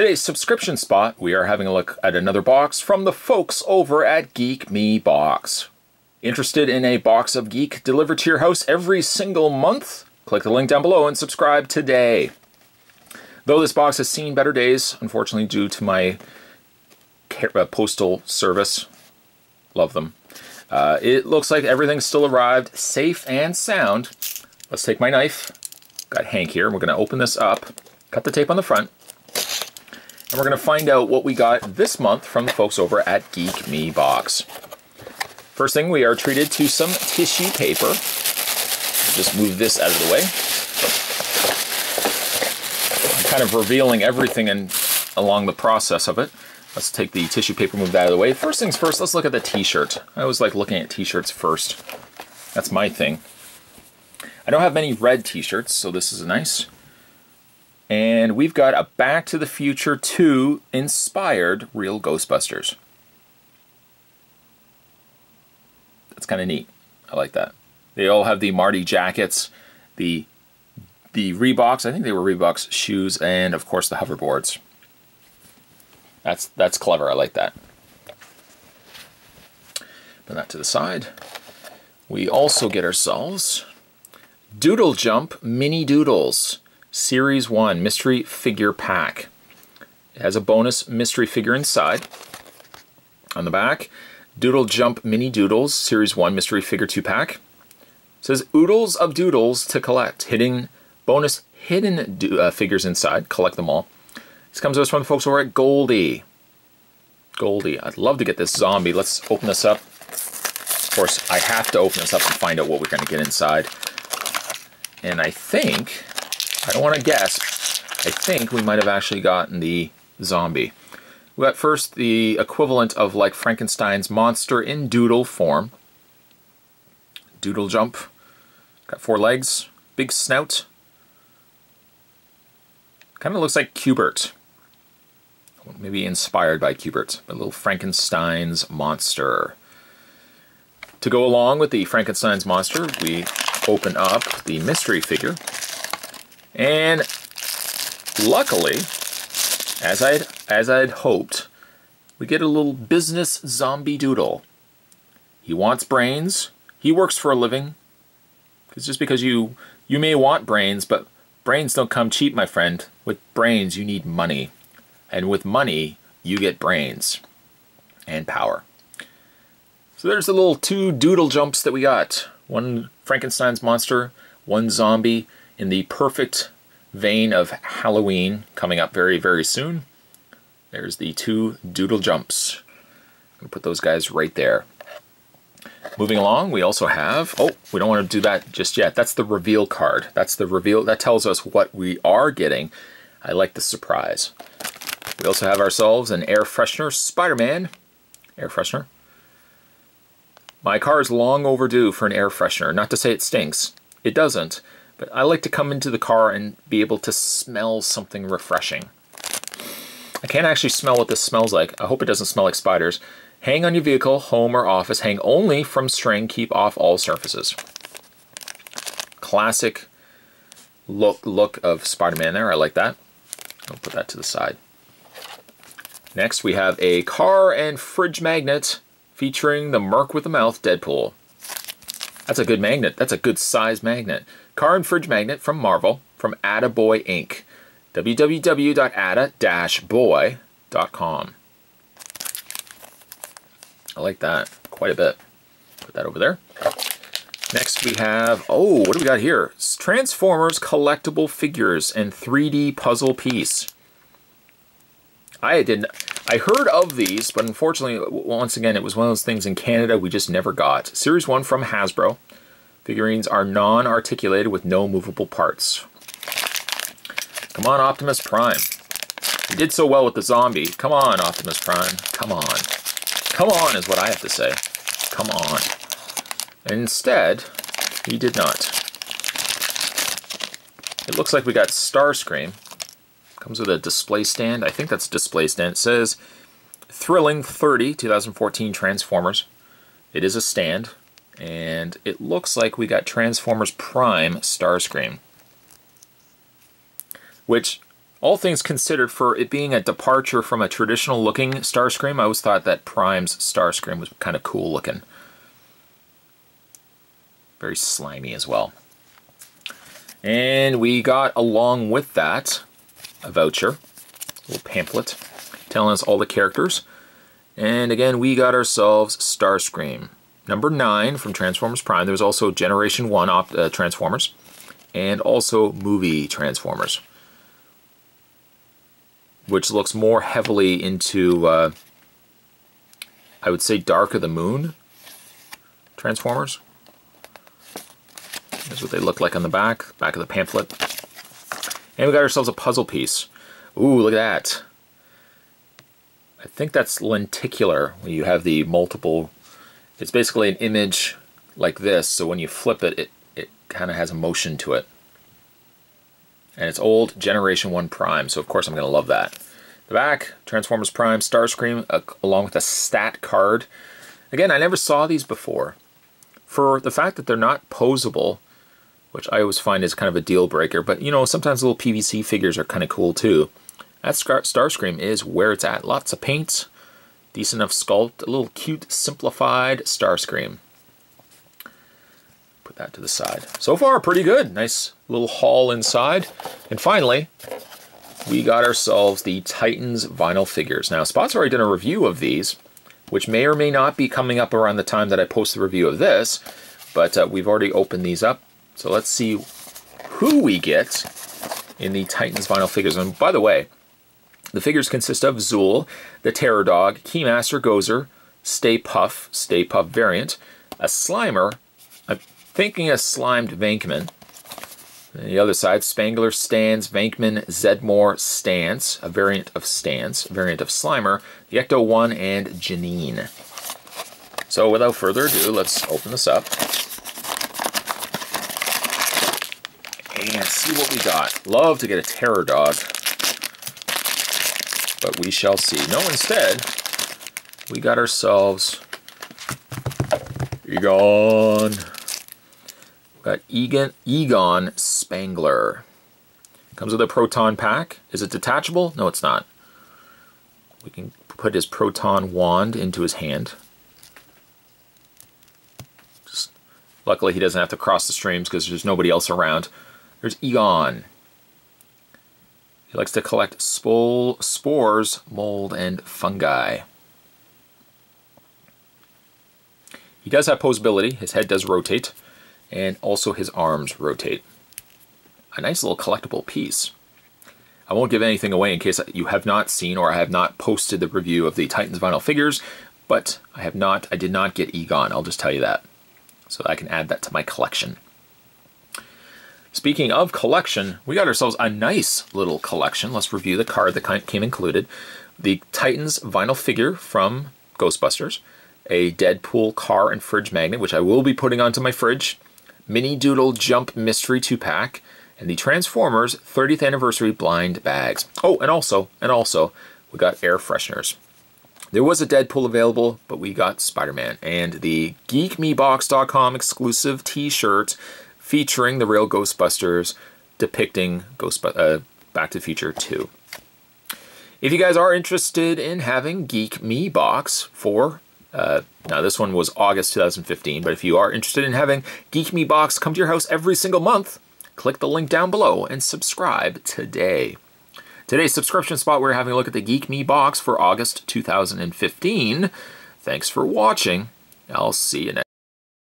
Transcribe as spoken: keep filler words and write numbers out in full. today's subscription spot, we are having a look at another box from the folks over at Geek Me Box. Interested in a box of geek delivered to your house every single month? Click the link down below and subscribe today. Though this box has seen better days, unfortunately, due to my postal service. Love them. Uh, it looks like everything's still arrived safe and sound. Let's take my knife. Got Hank here. We're going to open this up, cut the tape on the front, and we're going to find out what we got this month from the folks over at Geek Me Box. First thing, we are treated to some tissue paper. Just move this out of the way. I'm kind of revealing everything in, along the process of it. Let's take the tissue paper, move that out of the way. First things first, let's look at the t-shirt. I always like looking at t-shirts first. That's my thing. I don't have many red t-shirts, so this is nice. And we've got a Back to the Future two inspired Real Ghostbusters. That's kind of neat. I like that. They all have the Marty jackets, the the Reeboks, I think they were Reeboks shoes, and of course the hoverboards. That's that's clever. I like that. Put that to the side. We also get ourselves Doodle Jump Mini Doodles Series one Mystery Figure Pack. It has a bonus mystery figure inside. On the back, Doodle Jump Mini Doodles Series one Mystery Figure two Pack. It says oodles of doodles to collect. Hidden bonus hidden do, uh, figures inside. Collect them all. This comes to us from the folks over at Goldie. Goldie. I'd love to get this zombie. Let's open this up. Of course, I have to open this up and find out what we're going to get inside. And I think, I don't want to guess, I think we might have actually gotten the zombie. We got first the equivalent of like Frankenstein's monster in doodle form. Doodle Jump. Got four legs. Big snout. Kind of looks like Q-Bert. Maybe inspired by Q-Bert, a little Frankenstein's monster. To go along with the Frankenstein's monster, we open up the mystery figure. And luckily, as I'd, as I'd hoped, we get a little business zombie doodle. He wants brains. He works for a living. Because just because you, you may want brains, but brains don't come cheap, my friend. With brains, you need money. And with money, you get brains and power. So there's the little two doodle jumps that we got. One Frankenstein's monster, one zombie, in the perfect vein of Halloween coming up very, very soon. There's the two doodle jumps. I'm gonna put those guys right there. Moving along, we also have, oh, we don't want to do that just yet. That's the reveal card. That's the reveal, that tells us what we are getting. I like the surprise. We also have ourselves an air freshener, Spider-Man air freshener. My car is long overdue for an air freshener. Not to say it stinks. It doesn't. But I like to come into the car and be able to smell something refreshing. I can't actually smell what this smells like. I hope it doesn't smell like spiders. Hang on your vehicle, home or office. Hang only from string. Keep off all surfaces. Classic look, look of Spider-Man there. I like that. I'll put that to the side. Next, we have a car and fridge magnet featuring the Merc with the Mouth Deadpool. That's a good magnet. That's a good size magnet. Car and fridge magnet from Marvel, from Atta Boy Incorporated. w w w dot atta dash boy dot com. I like that quite a bit. Put that over there. Next we have, oh, what do we got here? It's Transformers collectible figures and three D puzzle piece. I didn't... I heard of these, but unfortunately, once again, it was one of those things in Canada we just never got. Series one from Hasbro. Figurines are non-articulated with no movable parts. Come on, Optimus Prime. You did so well with the zombie. Come on, Optimus Prime. Come on. Come on is what I have to say. Come on. And instead, he did not. It looks like we got Starscream. Comes with a display stand. I think that's display stand. It says, Thrilling thirty, two thousand fourteen Transformers. It is a stand. And it looks like we got Transformers Prime Starscream. Which, All things considered, for it being a departure from a traditional looking Starscream, I always thought that Prime's Starscream was kind of cool looking. Very slimy as well. And we got, along with that, a voucher, a little pamphlet telling us all the characters. And again, we got ourselves Starscream, number nine from Transformers Prime. There was also Generation one op uh, Transformers, and also movie Transformers, which looks more heavily into, uh, I would say, Dark of the Moon Transformers. That's what they look like on the back, back of the pamphlet. And we got ourselves a puzzle piece. Ooh, look at that. I think that's lenticular, when you have the multiple, it's basically an image like this, so when you flip it, it, it kind of has a motion to it. And it's old Generation one Prime, so of course I'm going to love that. The back, Transformers Prime, Starscream, uh, along with a stat card. Again, I never saw these before. For the fact that they're not posable, which I always find is kind of a deal breaker, but you know, sometimes little P V C figures are kind of cool too. That Starscream is where it's at. Lots of paint, decent enough sculpt, a little cute, simplified Starscream. Put that to the side. So far, pretty good. Nice little haul inside. And finally, we got ourselves the Titans vinyl figures. Now, Spot's already done a review of these, which may or may not be coming up around the time that I post the review of this, but uh, we've already opened these up. So let's see who we get in the Titans vinyl figures. And by the way, the figures consist of Zool, the Terror Dog, Keymaster, Gozer, Stay Puff, Stay Puff variant, a Slimer, I'm thinking a slimed Venkman. And the other side, Spengler, Stantz, Venkman, Zedmore, Stantz, a variant of Stantz, a variant of Slimer, the Ecto one, and Janine. So without further ado, let's open this up and see what we got. Love to get a Terror Dog, but we shall see. No, instead, we got ourselves Egon. We got Egon, Egon Spengler. Comes with a proton pack. Is it detachable? No, it's not. We can put his proton wand into his hand. Just, luckily, he doesn't have to cross the streams because there's nobody else around. There's Egon. He likes to collect spol, spores, mold, and fungi. He does have posability. His head does rotate, and also his arms rotate. A nice little collectible piece. I won't give anything away in case you have not seen, or I have not posted the review of the Titans vinyl figures, but I have not, I did not get Egon, I'll just tell you that. So I can add that to my collection. Speaking of collection, we got ourselves a nice little collection. Let's review the card that came included. The Titans vinyl figure from Ghostbusters, a Deadpool car and fridge magnet, which I will be putting onto my fridge, mini Doodle Jump mystery two-pack, and the Transformers thirtieth anniversary blind bags. Oh, and also, and also, we got air fresheners. There was a Deadpool available, but we got Spider-Man, and the geek me box dot com exclusive t-shirt featuring the real Ghostbusters, depicting Ghostb uh, Back to the Future two. If you guys are interested in having Geek Me Box for, uh, now this one was August two thousand fifteen, but if you are interested in having Geek Me Box come to your house every single month, click the link down below and subscribe today. Today's subscription spot, we're having a look at the Geek Me Box for August two thousand fifteen. Thanks for watching. I'll see you next time.